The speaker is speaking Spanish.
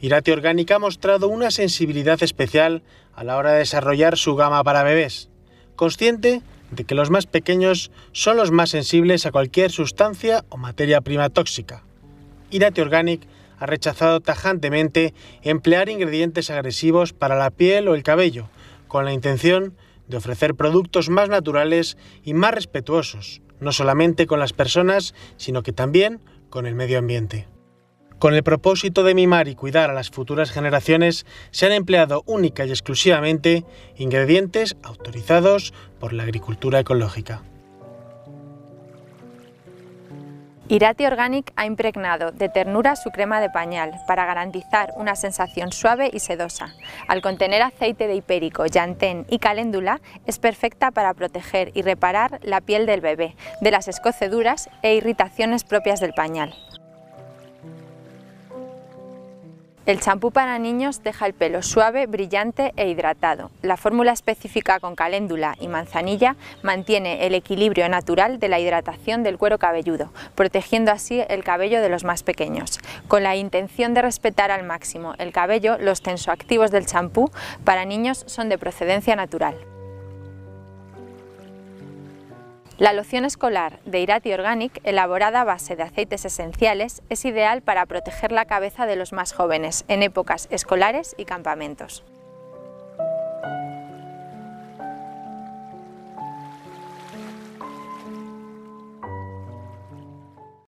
Irate Orgánica ha mostrado una sensibilidad especial a la hora de desarrollar su gama para bebés, consciente de que los más pequeños son los más sensibles a cualquier sustancia o materia prima tóxica. Irate Organic ha rechazado tajantemente emplear ingredientes agresivos para la piel o el cabello, con la intención de ofrecer productos más naturales y más respetuosos, no solamente con las personas, sino que también con el medio ambiente. Con el propósito de mimar y cuidar a las futuras generaciones, se han empleado única y exclusivamente ingredientes autorizados por la agricultura ecológica. Irate Organic ha impregnado de ternura su crema de pañal para garantizar una sensación suave y sedosa. Al contener aceite de hipérico, llantén y caléndula, es perfecta para proteger y reparar la piel del bebé, de las escoceduras e irritaciones propias del pañal. El champú para niños deja el pelo suave, brillante e hidratado. La fórmula específica con caléndula y manzanilla mantiene el equilibrio natural de la hidratación del cuero cabelludo, protegiendo así el cabello de los más pequeños. Con la intención de respetar al máximo el cabello, los tensoactivos del champú para niños son de procedencia natural. La loción escolar de Irate Organic, elaborada a base de aceites esenciales, es ideal para proteger la cabeza de los más jóvenes en épocas escolares y campamentos.